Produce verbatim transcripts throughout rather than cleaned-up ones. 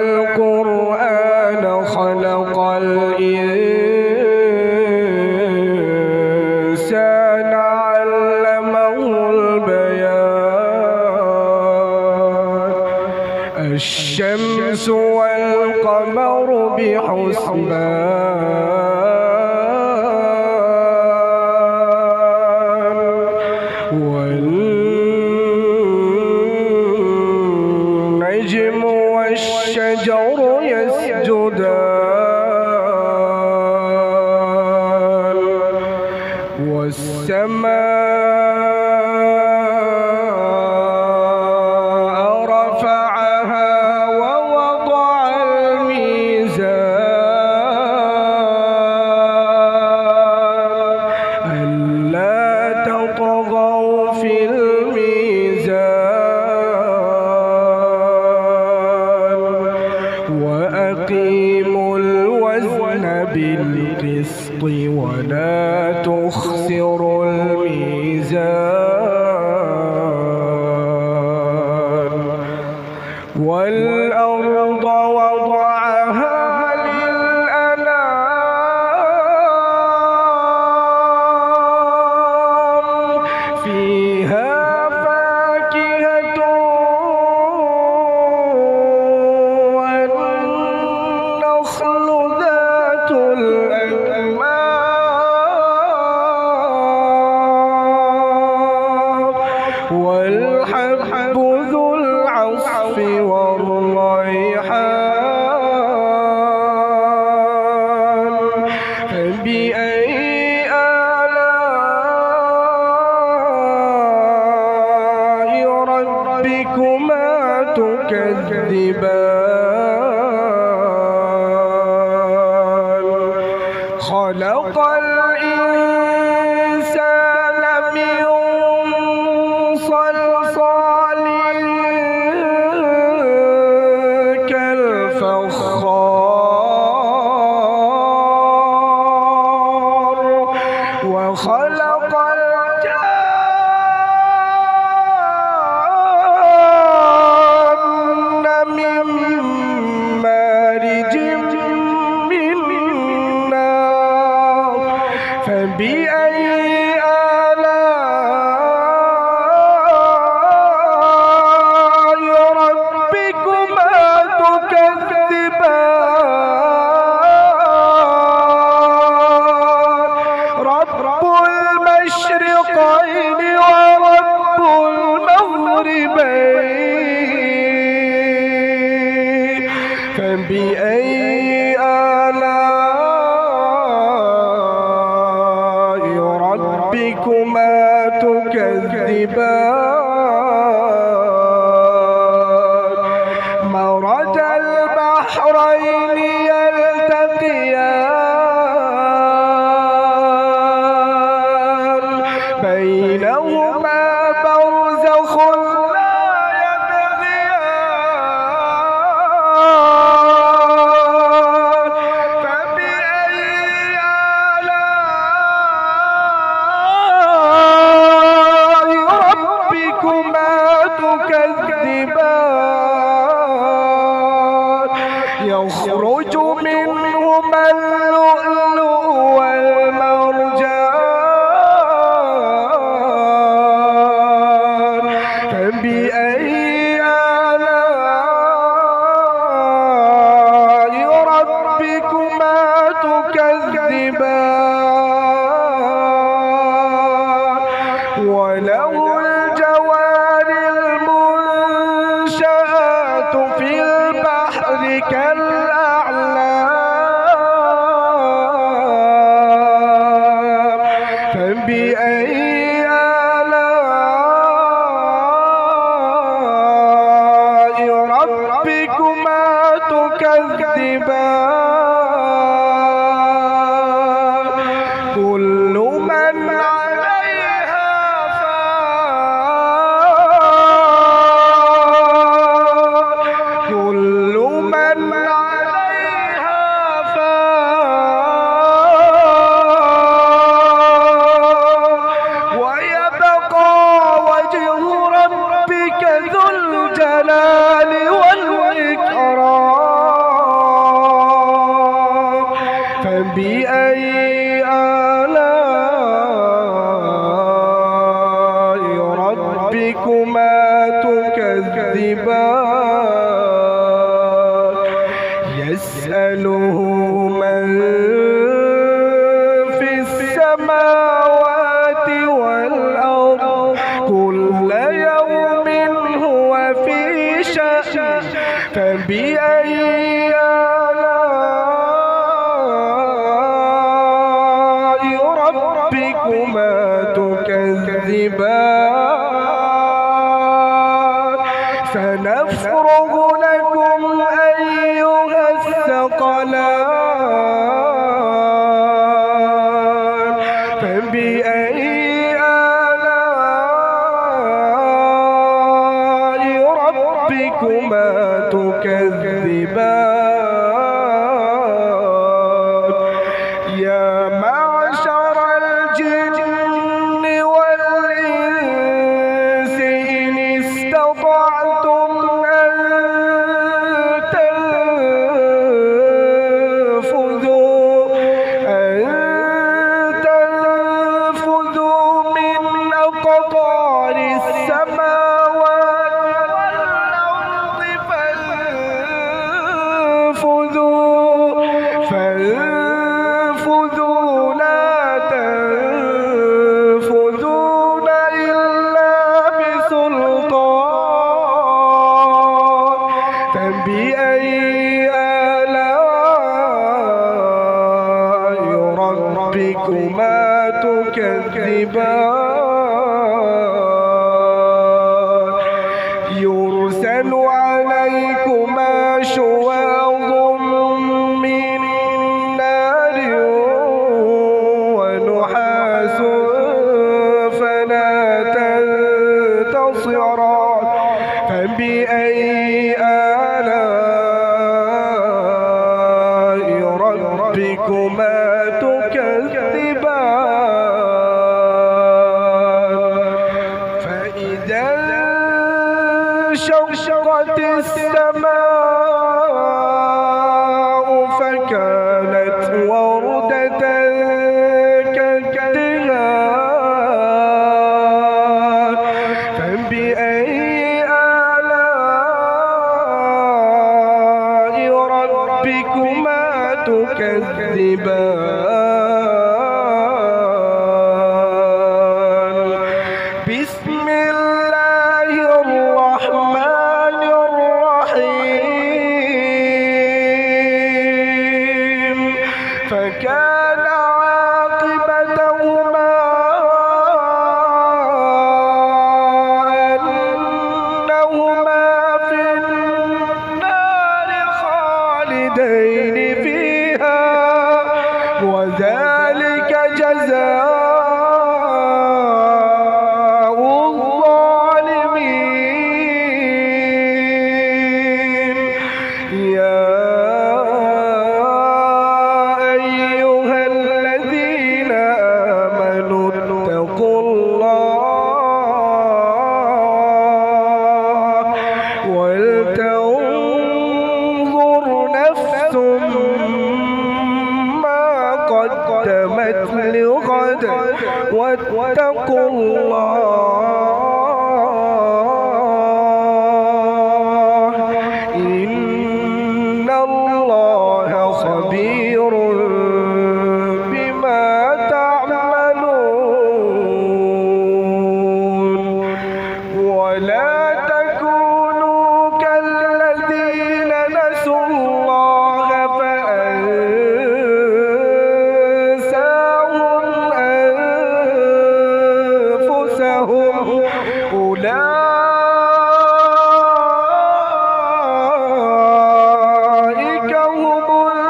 القرآن خلق الإنسان علمه البيان. الشمس والقمر بحسبان والنجم والشجر يسجدان والسماء رفعها ووضع الميزان. ألا تطغوا في الميزان وأقيموا الوزن بالقسط ولا تخسروا والأرض وضعها للأنام فيها فاكهة والنخل ذات الأكمام والحب ذو العصف والريحان. فبأي آلاء ربكما تكذبان؟ خلق الإنسان من صلصال كالفخار وخلق الجان من مارج من نار. فبأي فبأي آلاء ربكما تكذبان؟ مرج البحرين يلتقيان بينهما برزخ يخرج منهما اللؤلؤ والمرجان. فبأي آلاء ربكما تكذبان؟ وله الجوار المنشآت في البحر كالأعلام. فبأي آلاء ربكما تكذبان يسأله من في السماوات والأرض كل يوم هو في شأن فبأي ربكما تكذبان سنفرغ لكم أيها الثقلان فبأي آلاء ربكما تكذبان يا معشر الجن والإنس إن استطعتم أن تنفذوا أن تنفذوا من أقطار السماوات والأرض فانفذوا فانفذوا لا تنفذون إلا بسلطان فبأي آلاء ربكما تكذبان يرسل عليكما شواظ من نار ونحاس فلا تنتصران فبأي آلاء ربكما تكذبان فإذا انشقت السماء فكانت وردة كالدهان فبأي آلاء ربكما تكذبان بسم الله الرحمن الرحيم فكان عاقبتهما أنهما في النار خالدين فيها وذلك جزاء الظالمين يا أيها الذين آمنوا اتقوا الله ولتنظر نفس قدمت لغد واتقوا الله إن الله خبير بما تعملون ولا تكونوا كالذين نسوا الله فأنساهم أولئك هم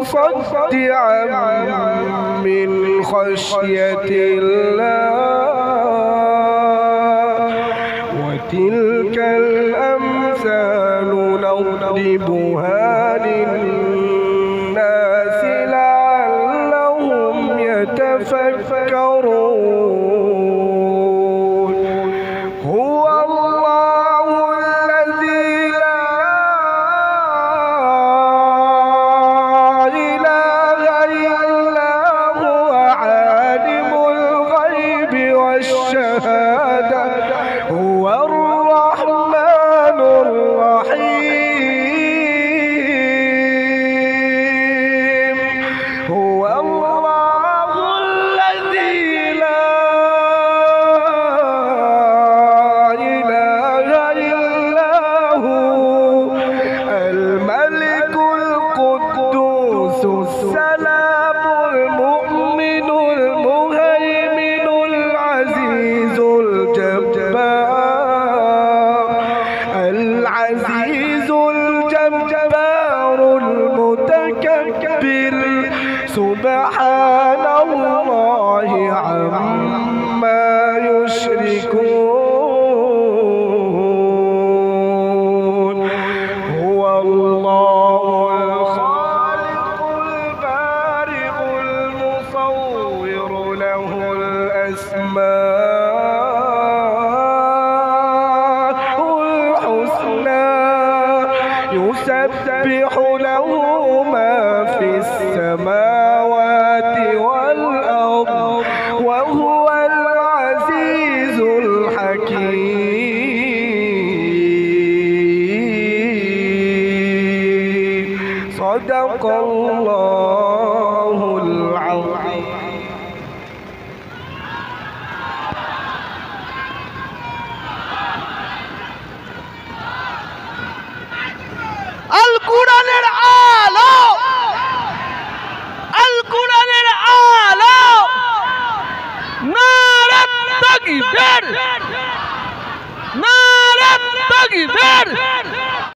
مصدعا من خشية الله، وتلك الأمثال نضربها للناس لعلهم يتفكرون. سبحان الله عما يشركون. هو الله الخالق البارئ المصور، له الأسماء الحسنى، يسبح له ما في السماء والأرض، وهو العزيز الحكيم. صدق الله العظيم. القرآن Narat Takbir!